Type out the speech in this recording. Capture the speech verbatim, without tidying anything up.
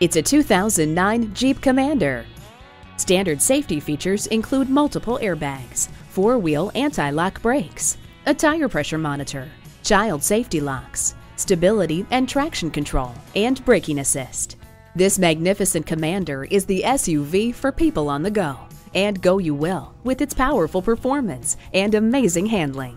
It's a two thousand nine Jeep Commander. Standard safety features include multiple airbags, four-wheel anti-lock brakes, a tire pressure monitor, child safety locks, stability and traction control, and braking assist. This magnificent Commander is the S U V for people on the go, and go you will, with its powerful performance and amazing handling.